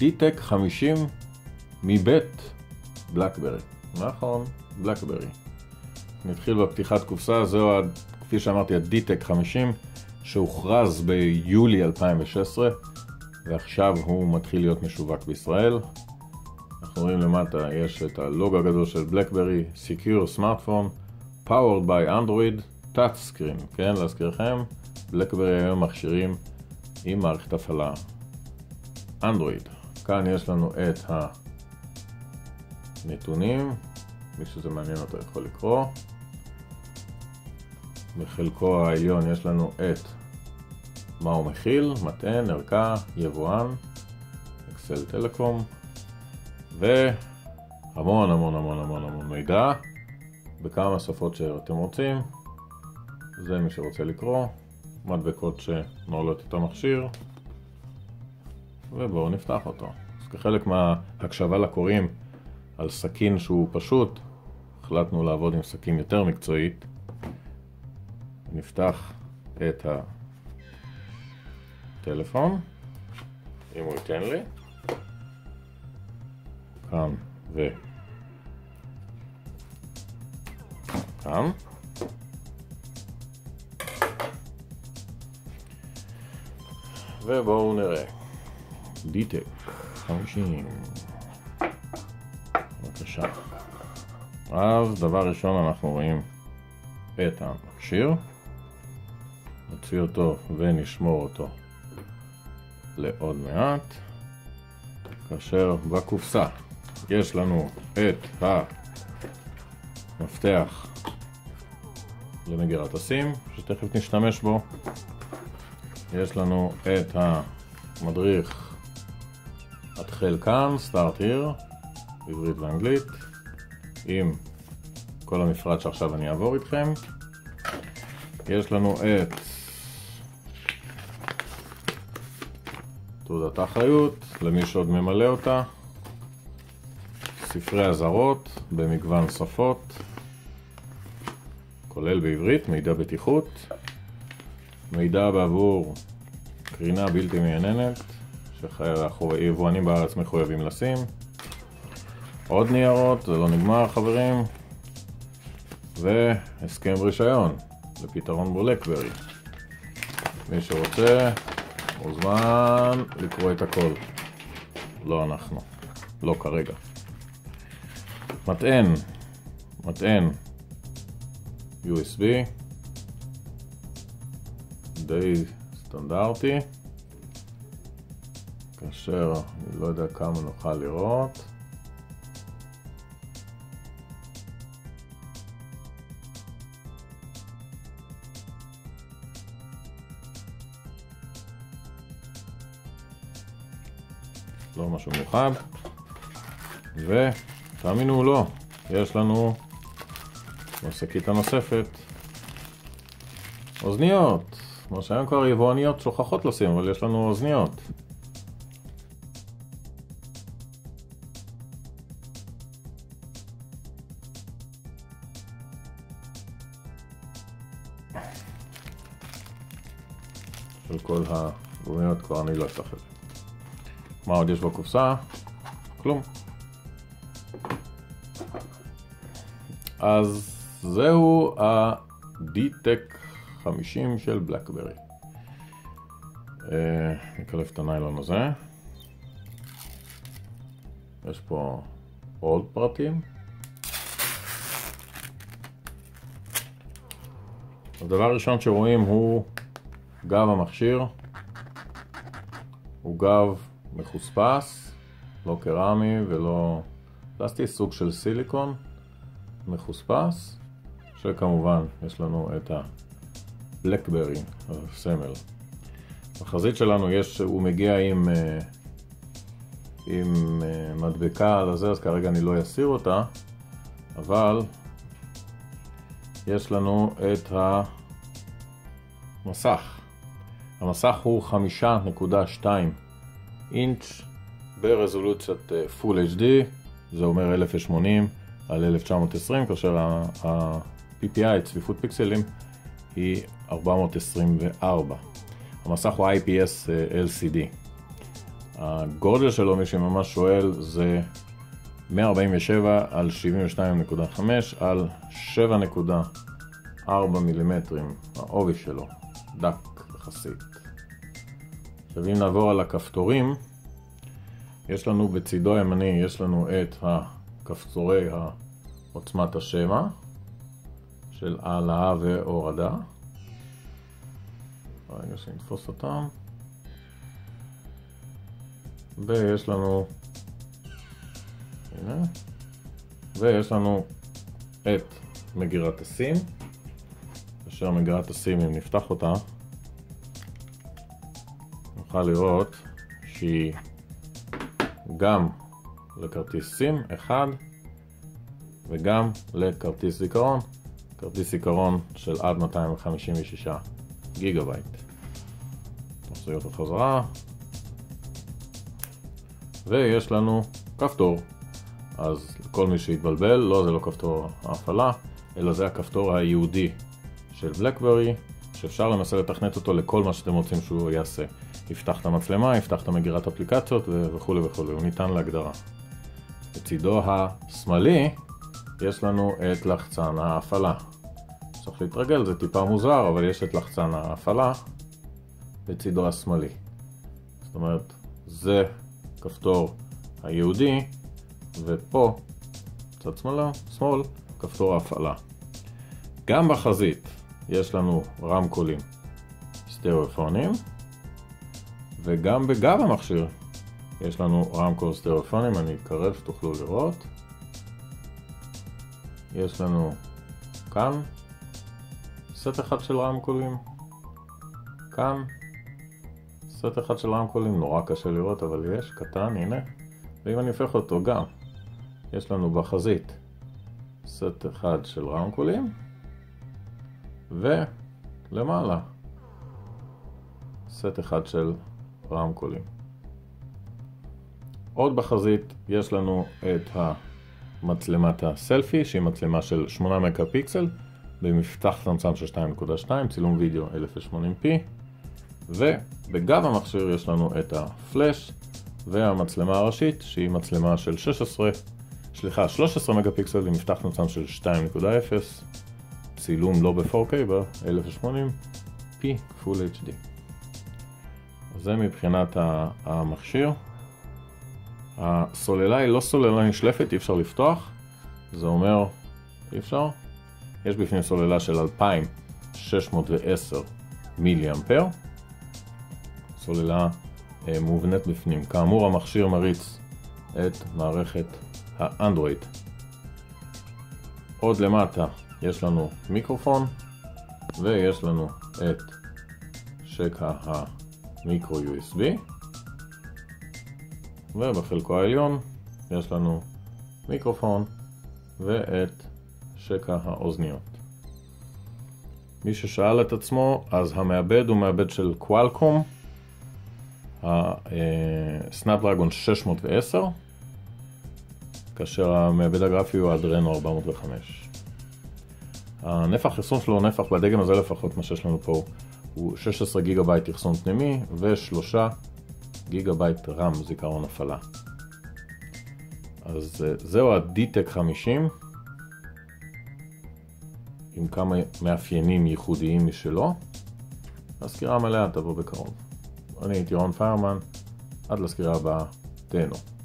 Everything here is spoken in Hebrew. DTEK 50 מבית בלקברי. נכון, בלקברי. נתחיל בפתיחת קופסה, זהו כפי שאמרתי ה-DTEK 50 שהוכרז ביולי 2016 ועכשיו הוא מתחיל להיות משווק בישראל. אנחנו רואים למטה יש את הלוגו הגדול של בלקברי, Secure Smartphone, Powered by Android, Touch Screen. כן, להזכירכם, בלקברי היום מכשירים עם מערכת הפעלה אנדרואיד. כאן יש לנו את הנתונים, מי שזה מעניין אותו יכול לקרוא. בחלקו העליון יש לנו את מה הוא מכיל, מתן, ערכה, יבואן, אקסל טלקום, והמון המון המון המון המון מידע בכמה שפות שאתם רוצים. זה מי שרוצה לקרוא, מדבקות שנועלות את המכשיר, ובואו נפתח אותו. אז כחלק מההקשבה לקוראים על סכין שהוא פשוט, החלטנו לעבוד עם סכין יותר מקצועית. נפתח את הטלפון, אם הוא ייתן לי, כאן וכאן. ובואו נראה. DTEK 50. בבקשה. אז דבר ראשון אנחנו רואים את המכשיר. נוציא אותו ונשמור אותו לעוד מעט. כאשר בקופסה יש לנו את המפתח למגירת הסים שתכף נשתמש בו. יש לנו את המדריך התחל כאן, Start Here, עברית ואנגלית, עם כל המפרט שעכשיו אני אעבור איתכם. יש לנו את תעודת האחריות, למי שעוד ממלא אותה, ספרי אזהרות במגוון שפות, כולל בעברית, מידע בטיחות, מידע בעבור קרינה בלתי מייננת, שיבואנים בארץ מחויבים לשים. עוד ניירות, זה לא נגמר חברים. והסכם רישיון לפתרון בלקברי. מי שרוצה מוזמן לקרוא את הכל. לא אנחנו, לא כרגע. מטען USB, די סטנדרטי. כאשר אני לא יודע כמה נוכל לראות, לא משהו מיוחד. ותאמינו או לא, יש לנו שקית נוספת, אוזניות, כמו שהיום כבר יבואניות שוכחות לשים, אבל יש לנו אוזניות. של כל הגומיות כבר אני לא אצטרך. מה עוד יש בקופסה? כלום. אז זהו ה-DTEK 50 של בלקברי. נקלף את הניילון הזה. יש פה עוד פרטים. הדבר הראשון שרואים הוא גב המכשיר, הוא גב מחוספס, לא קרמי ולא פלסטי, סוג של סיליקון מחוספס, שכמובן יש לנו את הבלקברי, הסמל. בחזית שלנו יש, הוא מגיע עם מדבקה על הזה, אז כרגע אני לא אסיר אותה, אבל יש לנו את המסך. המסך הוא 5.2 אינץ' ברזולוציית Full HD, זה אומר 1080 על 1920, כאשר ה-PPI, צפיפות פיקסלים, היא 424. המסך הוא IPS LCD. הגודל שלו, מי שממש שואל, זה 147 על 72.5 על 7.4 מילימטרים. העובי שלו דק יחסית. עכשיו אם נעבור על הכפתורים, יש לנו בצידו הימני, יש לנו את הכפתורי עוצמת השמע של העלאה והורדה. רגע שנתפוס אותם. ויש לנו, הנה, ויש לנו את מגירת הסים. כאשר מגירת הסים, אם נפתח אותה, נוכל לראות שהיא גם לכרטיס סים אחד וגם לכרטיס זיכרון, כרטיס זיכרון של עד 256 גיגה-בייט. נחזיר אותו חזרה. ויש לנו כפתור, אז כל מי שהתבלבל, לא, זה לא כפתור ההפעלה, אלא זה הכפתור הייעודי של בלקברי, שאפשר למעשה לתכנת אותו לכל מה שאתם רוצים שהוא יעשה. יפתח את המצלמה, יפתח את מגירת אפליקציות וכו' וכו', הוא ניתן להגדרה. בצידו השמאלי יש לנו את לחצן ההפעלה. צריך להתרגל, זה טיפה מוזר, אבל יש את לחצן ההפעלה בצידו השמאלי. זאת אומרת, זה כפתור הייעודי, ופה, צד שמאל, כפתור ההפעלה. גם בחזית יש לנו רמקולים סטריאופונים, וגם בגב המכשיר יש לנו רמקול סטריאופונים, אני אקרב שתוכלו לראות. יש לנו כאן סט אחד של רמקולים, כאן סט אחד של רמקולים, נורא קשה לראות אבל יש, קטן, הנה. ואם אני הופך אותו גם, יש לנו בחזית סט אחד של רמקולים, ולמעלה סט אחד של רמקולים. עוד בחזית יש לנו את מצלמת הסלפי, שהיא מצלמה של 8 מגה פיקסל במפתח צמצם של 2.2, צילום וידאו 1080p, ובגב המכשיר יש לנו את הפלאש והמצלמה הראשית, שהיא מצלמה של 13 מגה פיקסל במפתח צמצם של 2.0, צילום לא ב-4K, ב-1080p Full HD. זה מבחינת המכשיר. הסוללה היא לא סוללה נשלפת, אי אפשר לפתוח, זה אומר אי אפשר. יש בפנים סוללה של 2610 מילי אמפר, סוללה מובנית בפנים. כאמור, המכשיר מריץ את מערכת האנדרואיד. עוד למטה יש לנו מיקרופון, ויש לנו את שקע המיקרו USB, ובחלקו העליון יש לנו מיקרופון ואת שקע האוזניות. מי ששאל את עצמו, אז המעבד הוא מעבד של קואלקום, הסנאפדרגון 610, כאשר המעבד הגרפי הוא אדרנו 405. הנפח אחסון שלו, נפח בדגם הזה לפחות מה שיש לנו פה, הוא 16 גיגה בייט אחסון פנימי ו3 גיגה בייט רם, זיכרון הפעלה. אז זהו ה-DTEK 50, עם כמה מאפיינים ייחודיים משלו. הסקירה המלאה תבוא בקרוב. אני הייתי רון פיירמן, עד לסקירה הבאה, תהנו.